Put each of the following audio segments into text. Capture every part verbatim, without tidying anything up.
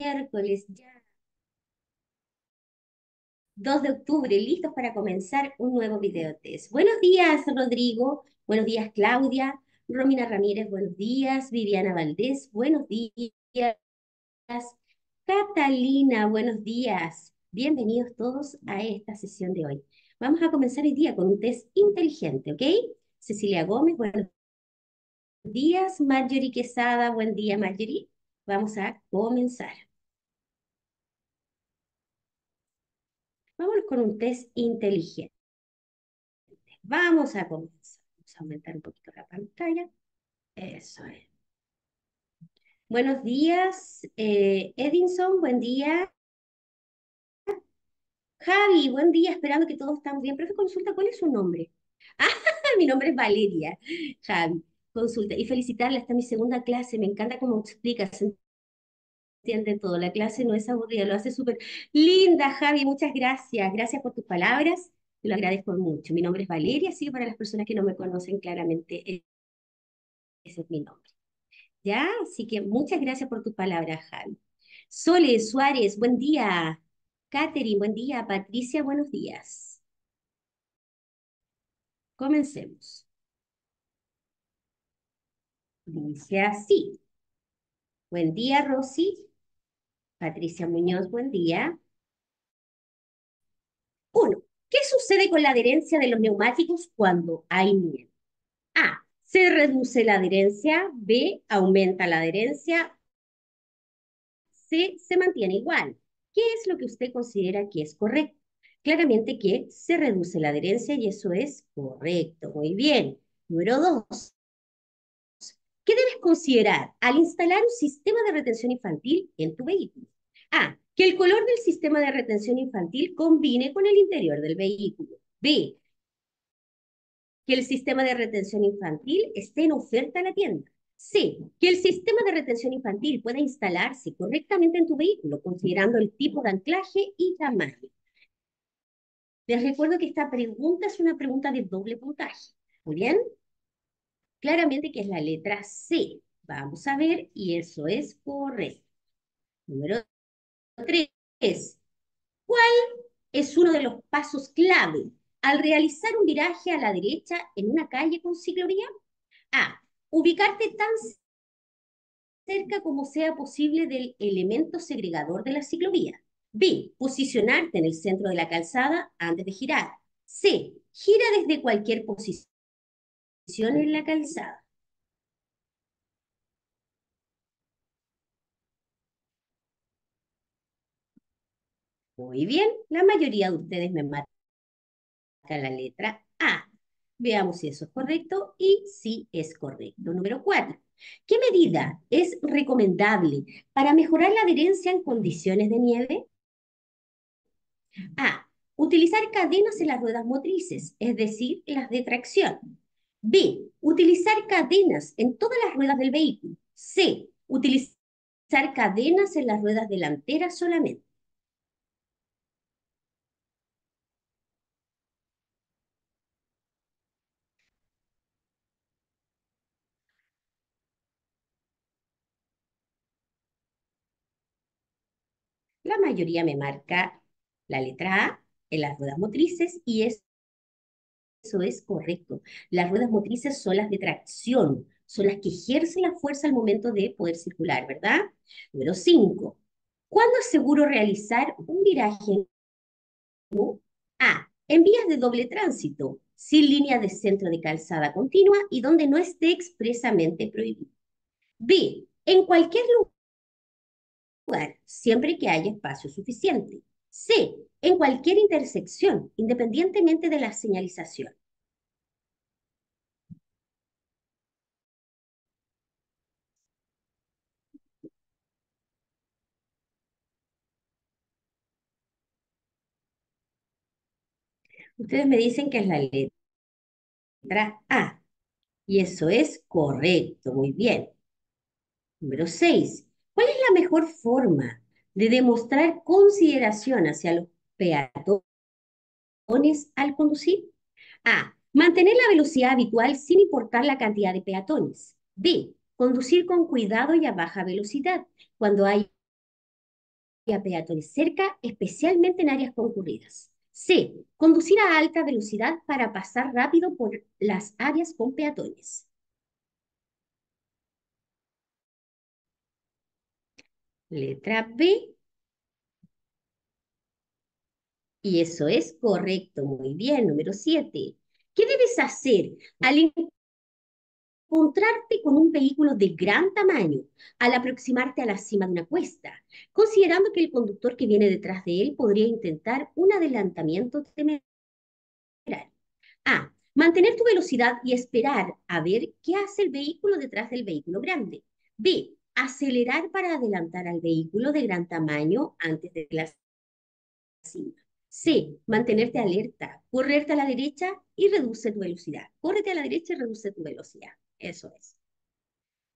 Miércoles ya. dos de octubre, listos para comenzar un nuevo video test. Buenos días, Rodrigo. Buenos días, Claudia. Romina Ramírez, buenos días. Viviana Valdés, buenos días. Catalina, buenos días. Bienvenidos todos a esta sesión de hoy. Vamos a comenzar el día con un test inteligente, ¿ok? Cecilia Gómez, buenos días. Marjorie Quesada, buen día, Marjorie. Vamos a comenzar. Vámonos con un test inteligente. Vamos a comenzar. Vamos a aumentar un poquito la pantalla. Eso es. Buenos días, eh, Edinson, buen día. Javi, buen día, esperando que todos estén bien. Profe, consulta, ¿cuál es su nombre? Ah, mi nombre es Valeria, Javi. Consulta, y felicitarla, está mi segunda clase, me encanta cómo explicas. Entiende todo, la clase no es aburrida, lo hace súper linda, Javi, muchas gracias, gracias por tus palabras, te lo agradezco mucho. Mi nombre es Valeria, así que para las personas que no me conocen claramente, ese es mi nombre. ¿Ya? Así que muchas gracias por tus palabras, Javi. Soles Suárez, buen día. Catherine, buen día. Patricia, buenos días. Comencemos. Dice así. Buen día, Rosy. Patricia Muñoz, buen día. Uno. ¿Qué sucede con la adherencia de los neumáticos cuando hay nieve? A. Se reduce la adherencia. B. Aumenta la adherencia. C. Se mantiene igual. ¿Qué es lo que usted considera que es correcto? Claramente que se reduce la adherencia y eso es correcto. Muy bien. Número dos. ¿Qué debes considerar al instalar un sistema de retención infantil en tu vehículo? A. Que el color del sistema de retención infantil combine con el interior del vehículo. B. Que el sistema de retención infantil esté en oferta en la tienda. C. Que el sistema de retención infantil pueda instalarse correctamente en tu vehículo, considerando el tipo de anclaje y tamaño. Les recuerdo que esta pregunta es una pregunta de doble puntaje. ¿Muy bien? Claramente que es la letra C. Vamos a ver, y eso es correcto. Número tres. ¿Cuál es uno de los pasos clave al realizar un viraje a la derecha en una calle con ciclovía? A. Ubicarte tan cerca como sea posible del elemento segregador de la ciclovía. B. Posicionarte en el centro de la calzada antes de girar. C. Gira desde cualquier posición en la calzada. Muy bien, la mayoría de ustedes me marcan la letra A. Veamos si eso es correcto y si es correcto. Número cuatro. ¿Qué medida es recomendable para mejorar la adherencia en condiciones de nieve? A. Utilizar cadenas en las ruedas motrices, es decir, las de tracción. B. Utilizar cadenas en todas las ruedas del vehículo. C. Utilizar cadenas en las ruedas delanteras solamente. La mayoría me marca la letra A en las ruedas motrices y es Eso es correcto. Las ruedas motrices son las de tracción, son las que ejercen la fuerza al momento de poder circular, ¿verdad? Número cinco. ¿Cuándo es seguro realizar un viraje? A. En vías de doble tránsito, sin línea de centro de calzada continua y donde no esté expresamente prohibido. B. En cualquier lugar, siempre que haya espacio suficiente. C. En cualquier intersección, independientemente de la señalización. Ustedes me dicen que es la letra A. Y eso es correcto, muy bien. Número seis. ¿Cuál es la mejor forma de demostrar consideración hacia los peatones al conducir? A. Mantener la velocidad habitual sin importar la cantidad de peatones. B. Conducir con cuidado y a baja velocidad cuando hay peatonal cerca, especialmente en áreas concurridas. C. Conducir a alta velocidad para pasar rápido por las áreas con peatones. Letra B. Y eso es correcto. Muy bien, número siete. ¿Qué debes hacer al encontrarte con un vehículo de gran tamaño al aproximarte a la cima de una cuesta, considerando que el conductor que viene detrás de él podría intentar un adelantamiento temerario? A. Mantener tu velocidad y esperar a ver qué hace el vehículo detrás del vehículo grande. B. Acelerar para adelantar al vehículo de gran tamaño antes de la cima. C. Mantenerte alerta, correrte a la derecha y reduce tu velocidad. Córrete a la derecha y reduce tu velocidad. Eso es.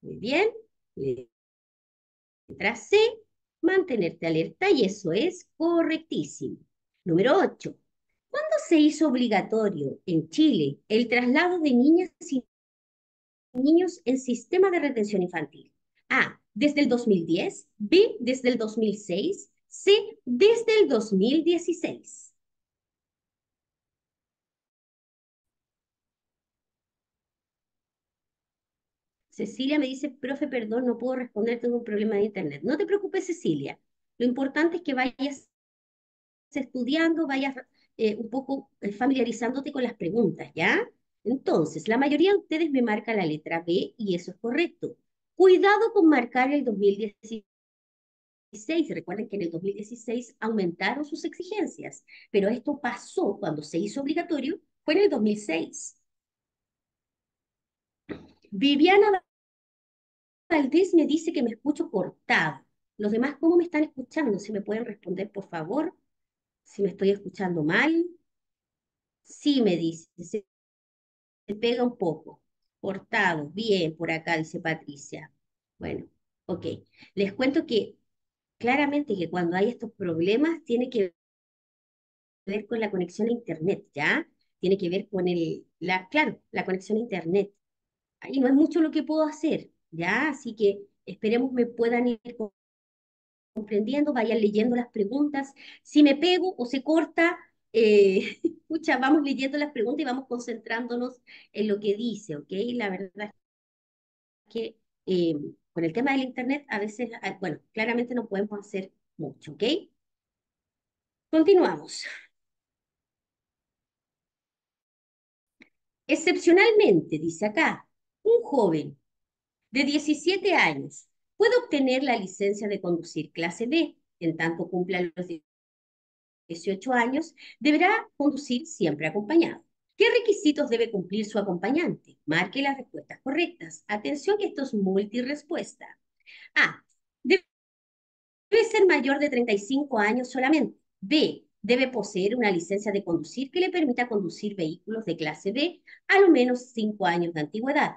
Muy bien. Letra C, mantenerte alerta, y eso es correctísimo. Número ocho. ¿Cuándo se hizo obligatorio en Chile el traslado de niñas y niños en sistema de retención infantil? A. Desde el dos mil diez. B. Desde el dos mil seis. C. Desde el dos mil dieciséis. Cecilia me dice, profe, perdón, no puedo responder, tengo un problema de internet. No te preocupes, Cecilia. Lo importante es que vayas estudiando, vayas eh, un poco familiarizándote con las preguntas, ¿ya? Entonces, la mayoría de ustedes me marca la letra B y eso es correcto. Cuidado con marcar el dos mil dieciséis. Recuerden que en el dos mil dieciséis aumentaron sus exigencias, pero esto pasó cuando se hizo obligatorio, fue en el dos mil seis. Viviana Valdés me dice que me escucho cortado. Los demás, ¿cómo me están escuchando? Si me pueden responder, por favor. Si me estoy escuchando mal. Sí, me dice. Se, se pega un poco. Cortado. Bien, por acá, dice Patricia. Bueno, ok. Les cuento que claramente que cuando hay estos problemas tiene que ver con la conexión a internet, ¿ya? Tiene que ver con el, la, claro, la conexión a internet. Ahí no es mucho lo que puedo hacer, ¿ya? Así que esperemos me puedan ir comprendiendo, vayan leyendo las preguntas. Si me pego o se corta, eh, escucha, vamos leyendo las preguntas y vamos concentrándonos en lo que dice, ¿ok? La verdad es que eh, con el tema del internet a veces, bueno, claramente no podemos hacer mucho, ¿ok? Continuamos. Excepcionalmente, dice acá, un joven de diecisiete años puede obtener la licencia de conducir clase B. En tanto cumpla los dieciocho años, deberá conducir siempre acompañado. ¿Qué requisitos debe cumplir su acompañante? Marque las respuestas correctas. Atención que esto es multirespuesta. A. Debe ser mayor de treinta y cinco años solamente. B. Debe poseer una licencia de conducir que le permita conducir vehículos de clase B a lo menos cinco años de antigüedad.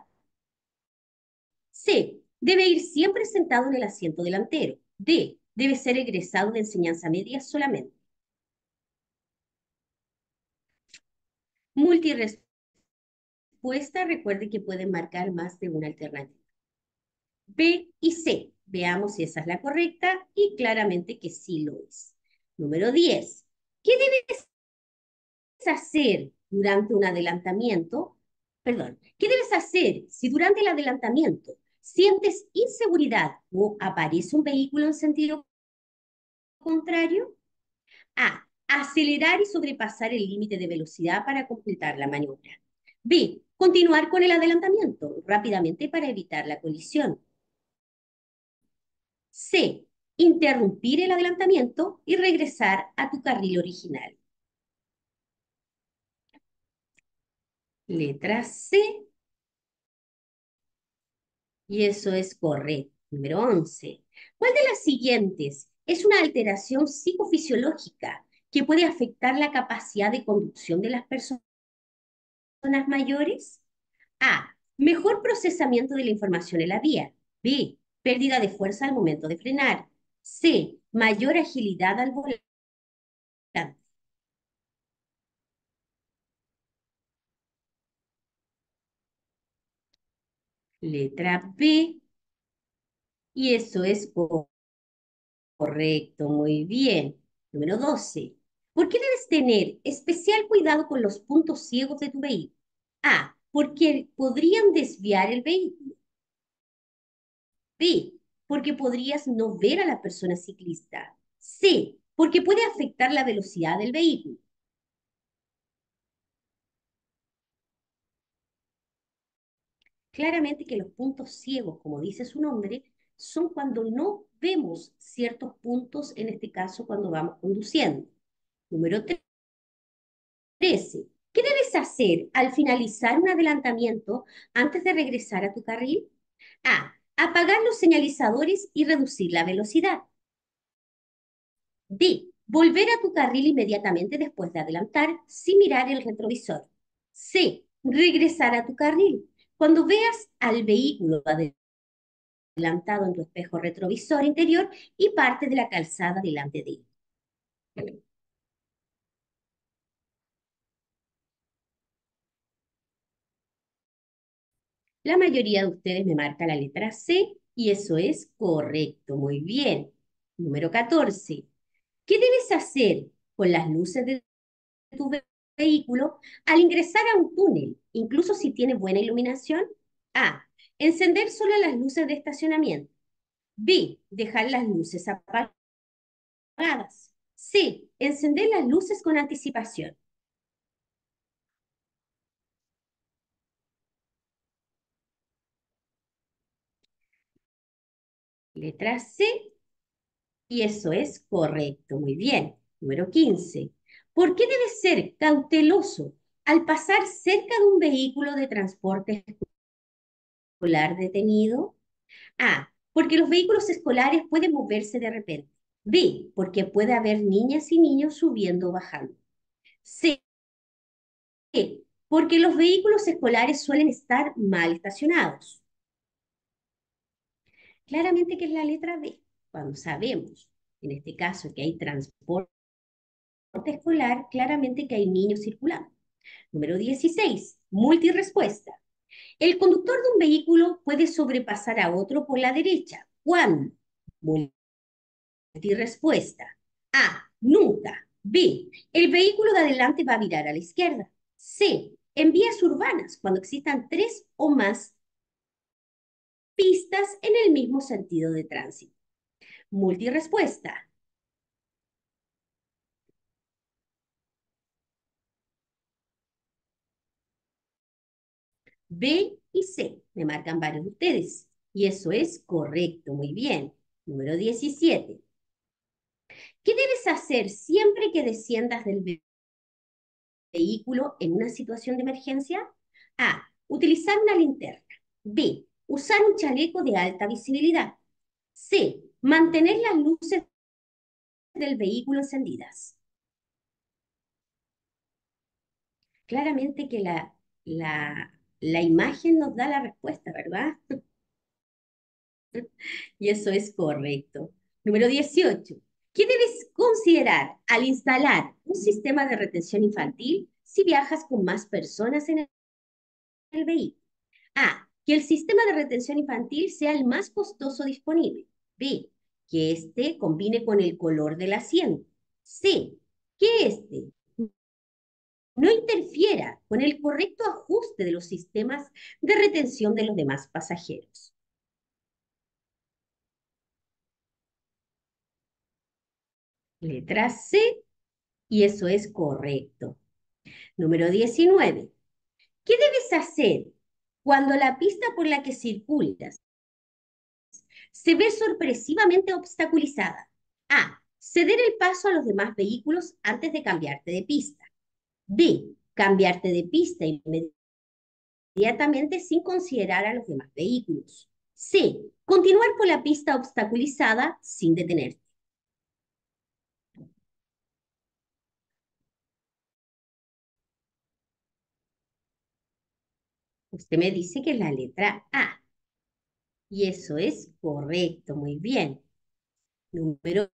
C. Debe ir siempre sentado en el asiento delantero. D. Debe ser egresado de enseñanza media solamente. Multirespuesta, recuerde que pueden marcar más de una alternativa. B y C. Veamos si esa es la correcta y claramente que sí lo es. Número diez. ¿Qué debes hacer durante un adelantamiento? Perdón, ¿qué debes hacer si durante el adelantamiento sientes inseguridad o aparece un vehículo en sentido contrario? A. Acelerar y sobrepasar el límite de velocidad para completar la maniobra. B. Continuar con el adelantamiento rápidamente para evitar la colisión. C. Interrumpir el adelantamiento y regresar a tu carril original. Letra C. Y eso es correcto. Número once. ¿Cuál de las siguientes es una alteración psicofisiológica que puede afectar la capacidad de conducción de las personas mayores? A. Mejor procesamiento de la información en la vía. B. Pérdida de fuerza al momento de frenar. C. Mayor agilidad al volante. Letra B. Y eso es Correcto, muy bien. Número doce. ¿Por qué debes tener especial cuidado con los puntos ciegos de tu vehículo? A. Porque podrían desviar el vehículo. B. Porque podrías no ver a la persona ciclista. C. Porque puede afectar la velocidad del vehículo. Claramente que los puntos ciegos, como dice su nombre, son cuando no vemos ciertos puntos, en este caso cuando vamos conduciendo. Número trece. ¿Qué debes hacer al finalizar un adelantamiento antes de regresar a tu carril? A. Apagar los señalizadores y reducir la velocidad. B. Volver a tu carril inmediatamente después de adelantar sin mirar el retrovisor. C. Regresar a tu carril. Cuando veas al vehículo adelantado en tu espejo retrovisor interior y parte de la calzada delante de él. La mayoría de ustedes me marca la letra C y eso es correcto. Muy bien. Número catorce. ¿Qué debes hacer con las luces de tu vehículo al ingresar a un túnel, incluso si tiene buena iluminación? A. Encender solo las luces de estacionamiento. B. Dejar las luces apagadas. C. Encender las luces con anticipación. Letra C, y eso es correcto. Muy bien. Número quince. ¿Por qué debes ser cauteloso al pasar cerca de un vehículo de transporte escolar detenido? A. Porque los vehículos escolares pueden moverse de repente. B. Porque puede haber niñas y niños subiendo o bajando. C. Porque los vehículos escolares suelen estar mal estacionados. Claramente que es la letra B, cuando sabemos, en este caso, que hay transporte escolar, claramente que hay niños circulando. Número dieciséis, multirespuesta. El conductor de un vehículo puede sobrepasar a otro por la derecha. ¿Cuándo? Multirespuesta. A. Nunca. B. El vehículo de adelante va a virar a la izquierda. C. En vías urbanas, cuando existan tres o más pistas en el mismo sentido de tránsito. Multirespuesta. B y C. Me marcan varios de ustedes. Y eso es correcto. Muy bien. Número diecisiete. ¿Qué debes hacer siempre que desciendas del ve- vehículo en una situación de emergencia? A. Utilizar una linterna. B. Usar un chaleco de alta visibilidad. C. Mantener las luces del vehículo encendidas. Claramente que la, la, la imagen nos da la respuesta, ¿verdad? Y eso es correcto. Número dieciocho. ¿Qué debes considerar al instalar un sistema de retención infantil si viajas con más personas en el, en el vehículo? A. Que el sistema de retención infantil sea el más costoso disponible. B. Que este combine con el color del asiento. C. Que este no interfiera con el correcto ajuste de los sistemas de retención de los demás pasajeros. Letra C, y eso es correcto. Número diecinueve. ¿Qué debes hacer cuando la pista por la que circulas se ve sorpresivamente obstaculizada? A. Ceder el paso a los demás vehículos antes de cambiarte de pista. B. Cambiarte de pista inmediatamente sin considerar a los demás vehículos. C. Continuar por la pista obstaculizada sin detenerte. Usted me dice que es la letra A. Y eso es correcto. Muy bien. Número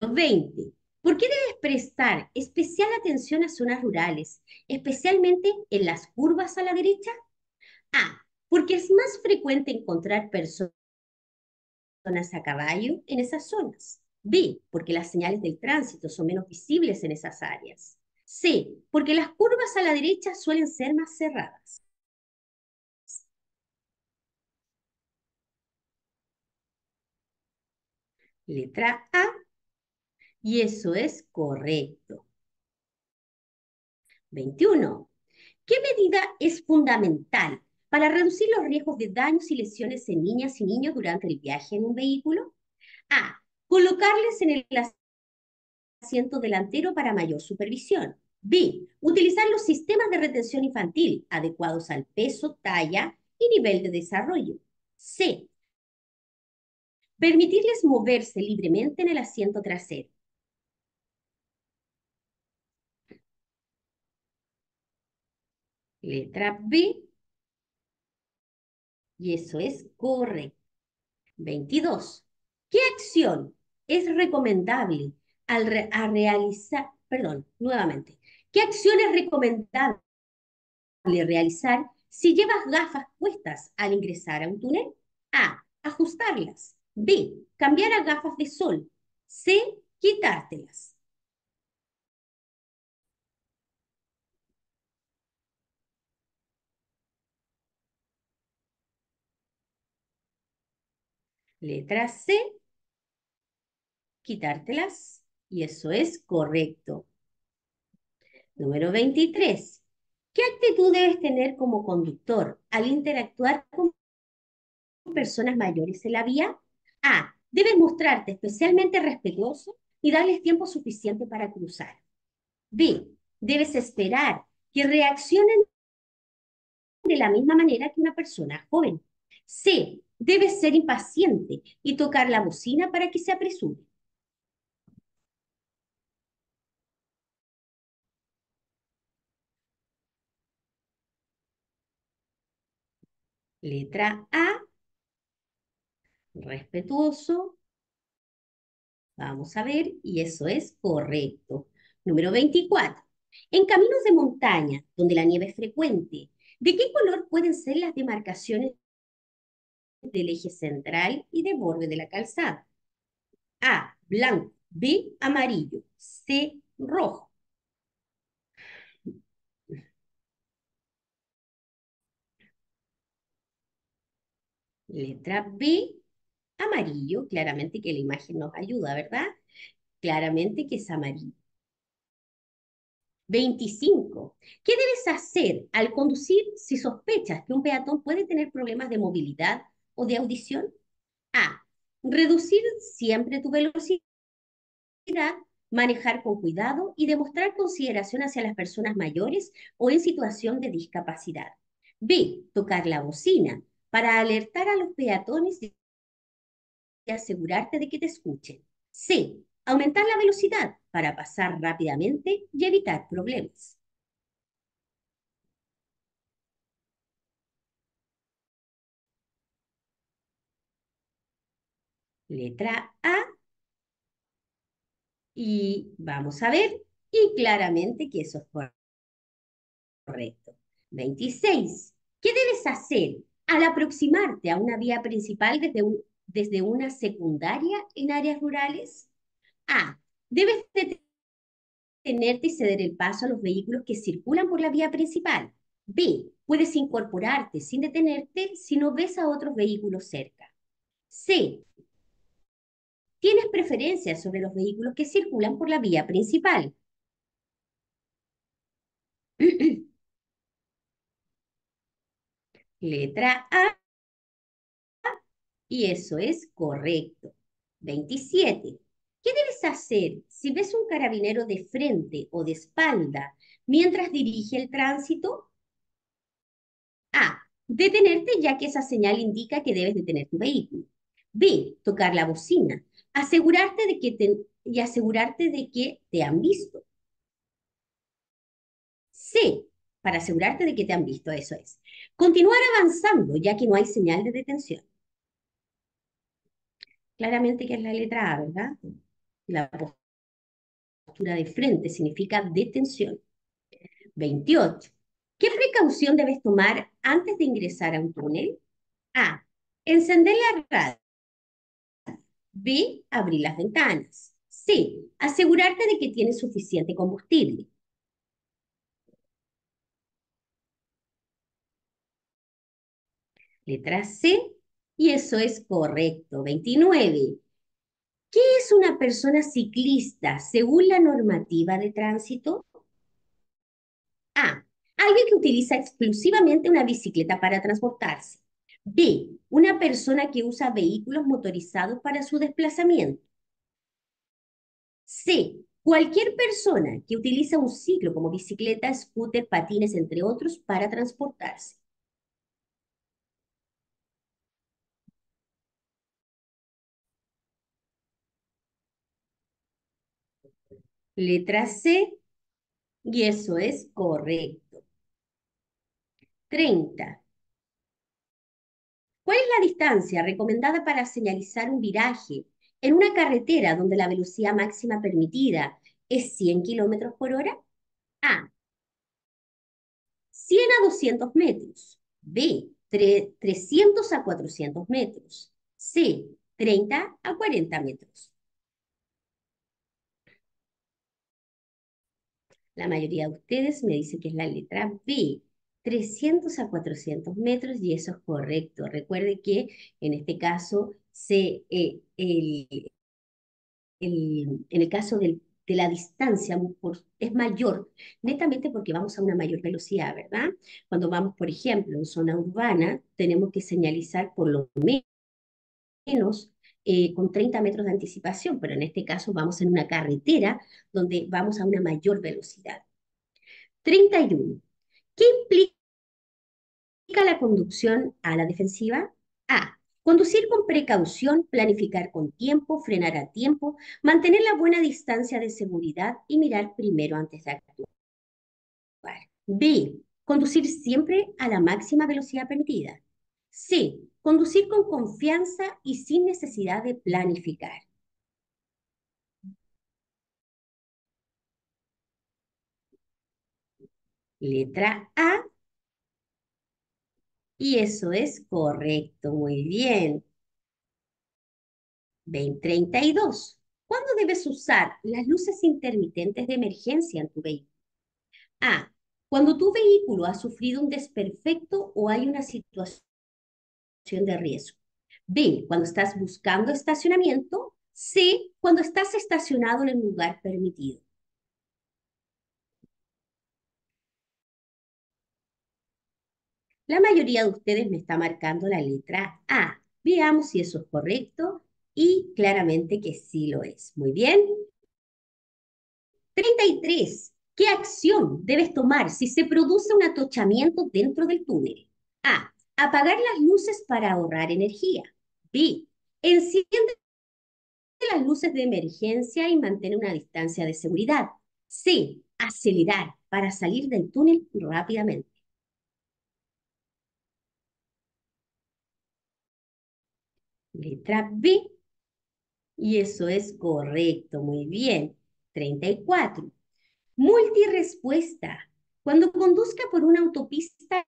veinte. ¿Por qué debes prestar especial atención a zonas rurales, especialmente en las curvas a la derecha? A. Porque es más frecuente encontrar personas personas a caballo en esas zonas. B, porque las señales del tránsito son menos visibles en esas áreas. C, porque las curvas a la derecha suelen ser más cerradas. Letra A. Y eso es correcto. veintiuno. ¿Qué medida es fundamental para reducir los riesgos de daños y lesiones en niñas y niños durante el viaje en un vehículo? A. Colocarles en el asiento delantero para mayor supervisión. B. Utilizar los sistemas de retención infantil adecuados al peso, talla y nivel de desarrollo. C. Permitirles moverse libremente en el asiento trasero. Letra B. Y eso es correcto. veintidós. ¿Qué acción es recomendable al re a realizar? Perdón, nuevamente. ¿Qué acción es recomendable realizar si llevas gafas puestas al ingresar a un túnel? A. Ajustarlas. B. Cambiar a gafas de sol. C. Quitártelas. Letra C. Quitártelas. Y eso es correcto. Número veintitrés. ¿Qué actitud debes tener como conductor al interactuar con personas mayores en la vía? A. Debes mostrarte especialmente respetuoso y darles tiempo suficiente para cruzar. B. Debes esperar que reaccionen de la misma manera que una persona joven. C. Debes ser impaciente y tocar la bocina para que se apresure. Letra A. Respetuoso. Vamos a ver, y eso es correcto. Número veinticuatro. En caminos de montaña, donde la nieve es frecuente, ¿de qué color pueden ser las demarcaciones del eje central y de borde de la calzada? A. Blanco. B. Amarillo. C. Rojo. Letra B. Amarillo, claramente que la imagen nos ayuda, ¿verdad? Claramente que es amarillo. veinticinco. ¿Qué debes hacer al conducir si sospechas que un peatón puede tener problemas de movilidad o de audición? A. Reducir siempre tu velocidad, manejar con cuidado y demostrar consideración hacia las personas mayores o en situación de discapacidad. B. Tocar la bocina para alertar a los peatones de y asegurarte de que te escuchen. C. Aumentar la velocidad para pasar rápidamente y evitar problemas. Letra A. Y vamos a ver, y claramente que eso es correcto. veintiséis. ¿Qué debes hacer al aproximarte a una vía principal desde un desde una secundaria en áreas rurales? A. Debes detenerte y ceder el paso a los vehículos que circulan por la vía principal. B. Puedes incorporarte sin detenerte si no ves a otros vehículos cerca. C. Tienes preferencia sobre los vehículos que circulan por la vía principal. Letra A. Y eso es correcto. veintisiete. ¿Qué debes hacer si ves un carabinero de frente o de espalda mientras dirige el tránsito? A. Detenerte, ya que esa señal indica que debes detener tu vehículo. B. Tocar la bocina. Asegurarte de que te, y asegurarte de que te han visto. C. Para asegurarte de que te han visto, eso es. Continuar avanzando, ya que no hay señal de detención. Claramente que es la letra A, ¿verdad? La postura de frente significa detención. veintiocho. ¿Qué precaución debes tomar antes de ingresar a un túnel? A. Encender la B. Abrir las ventanas. C. Asegurarte de que tienes suficiente combustible. Letra C. Y eso es correcto. veintinueve. ¿Qué es una persona ciclista según la normativa de tránsito? A. Alguien que utiliza exclusivamente una bicicleta para transportarse. B. Una persona que usa vehículos motorizados para su desplazamiento. C. Cualquier persona que utiliza un ciclo como bicicleta, scooter, patines, entre otros, para transportarse. Letra C. Y eso es correcto. treinta. ¿Cuál es la distancia recomendada para señalizar un viraje en una carretera donde la velocidad máxima permitida es cien kilómetros por hora? A. cien a doscientos metros. B. trescientos a cuatrocientos metros. C. treinta a cuarenta metros. La mayoría de ustedes me dice que es la letra B. trescientos a cuatrocientos metros, y eso es correcto. Recuerde que en este caso, se, eh, el, el, en el caso del, de la distancia por, es mayor, netamente porque vamos a una mayor velocidad, ¿verdad? Cuando vamos, por ejemplo, en zona urbana, tenemos que señalizar por lo menos eh, con treinta metros de anticipación, pero en este caso vamos en una carretera donde vamos a una mayor velocidad. treinta y uno. ¿Qué implica la conducción a la defensiva? A. Conducir con precaución, planificar con tiempo, frenar a tiempo, mantener la buena distancia de seguridad y mirar primero antes de actuar. B. Conducir siempre a la máxima velocidad permitida. C. Conducir con confianza y sin necesidad de planificar. Letra A, y eso es correcto, muy bien. treinta y dos. ¿Cuándo debes usar las luces intermitentes de emergencia en tu vehículo? A. Cuando tu vehículo ha sufrido un desperfecto o hay una situación de riesgo. B. Cuando estás buscando estacionamiento. C. Cuando estás estacionado en el lugar permitido. La mayoría de ustedes me está marcando la letra A. Veamos si eso es correcto, y claramente que sí lo es. Muy bien. treinta y tres. ¿Qué acción debes tomar si se produce un atochamiento dentro del túnel? A. Apagar las luces para ahorrar energía. B. Enciende las luces de emergencia y mantén una distancia de seguridad. C. Acelerar para salir del túnel rápidamente. Letra B, y eso es correcto, muy bien. treinta y cuatro. Multirespuesta. Cuando conduzca por una autopista,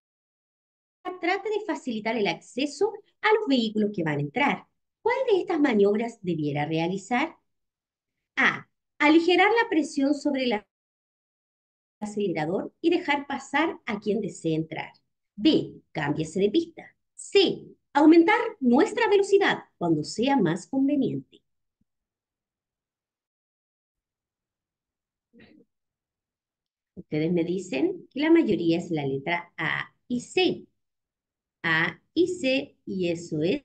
trate de facilitar el acceso a los vehículos que van a entrar. ¿Cuál de estas maniobras debiera realizar? A. Aligerar la presión sobre el acelerador y dejar pasar a quien desee entrar. B. Cámbiese de pista. C. Aumentar nuestra velocidad cuando sea más conveniente. Ustedes me dicen que la mayoría es la letra A y C. A y C, y eso es...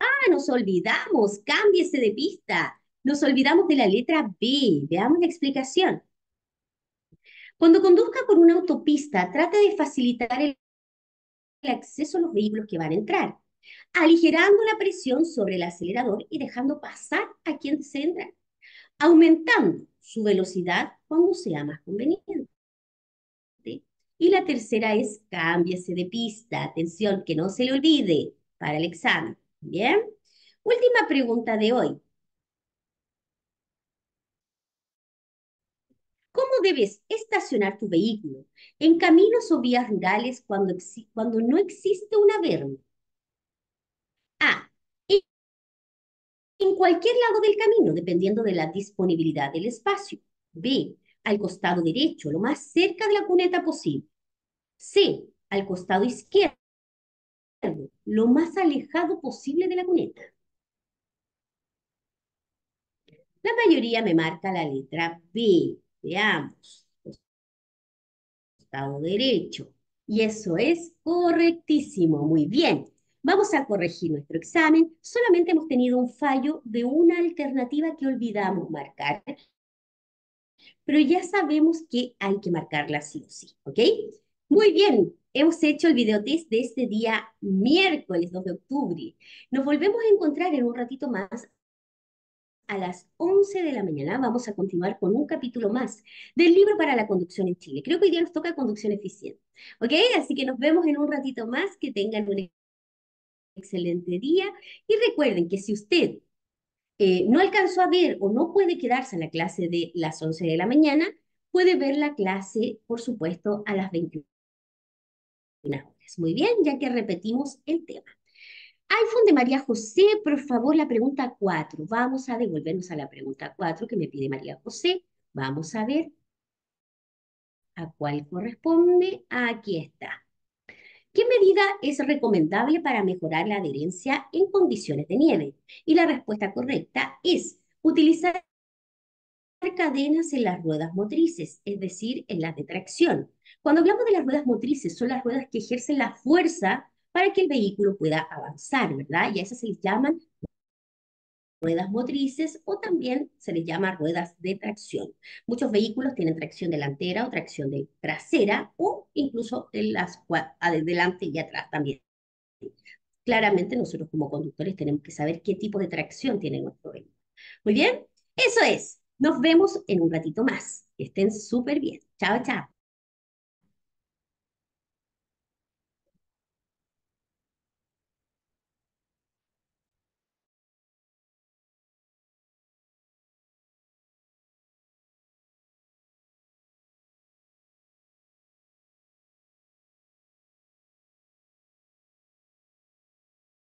¡Ah, nos olvidamos! ¡Cámbiese de pista! Nos olvidamos de la letra B. Veamos la explicación. Cuando conduzca por una autopista, trate de facilitar el... el acceso a los vehículos que van a entrar, aligerando la presión sobre el acelerador y dejando pasar a quien desee entrar, aumentando su velocidad cuando sea más conveniente. Y la tercera es cámbiese de pista. Atención, que no se le olvide para el examen. Bien, última pregunta de hoy. ¿Cómo debes estacionar tu vehículo en caminos o vías rurales cuando, cuando no existe una verja? A. en cualquier lado del camino, dependiendo de la disponibilidad del espacio. B. Al costado derecho, lo más cerca de la cuneta posible. C. Al costado izquierdo, lo más alejado posible de la cuneta. La mayoría me marca la letra B. Veamos. Costado derecho. Y eso es correctísimo. Muy bien. Vamos a corregir nuestro examen. Solamente hemos tenido un fallo de una alternativa que olvidamos marcar. Pero ya sabemos que hay que marcarla sí o sí. ¿Ok? Muy bien. Hemos hecho el videotest de este día miércoles dos de octubre. Nos volvemos a encontrar en un ratito más. A las once de la mañana vamos a continuar con un capítulo más del libro para la conducción en Chile. Creo que hoy día nos toca conducción eficiente. ¿Ok? Así que nos vemos en un ratito más. Que tengan un excelente día. Y recuerden que si usted eh, no alcanzó a ver o no puede quedarse a la clase de las once de la mañana, puede ver la clase, por supuesto, a las veintiuna horas. Muy bien, ya que repetimos el tema. iPhone de María José, por favor, la pregunta cuatro. Vamos a devolvernos a la pregunta cuatro que me pide María José. Vamos a ver a cuál corresponde. Aquí está. ¿Qué medida es recomendable para mejorar la adherencia en condiciones de nieve? Y la respuesta correcta es utilizar cadenas en las ruedas motrices, es decir, en las de tracción. Cuando hablamos de las ruedas motrices, son las ruedas que ejercen la fuerza para que el vehículo pueda avanzar, ¿verdad? Y a esas se les llaman ruedas motrices o también se les llama ruedas de tracción. Muchos vehículos tienen tracción delantera o tracción de trasera o incluso de las delante y atrás también. Claramente nosotros como conductores tenemos que saber qué tipo de tracción tiene nuestro vehículo. Muy bien, eso es. Nos vemos en un ratito más. Que estén súper bien. Chao, chao.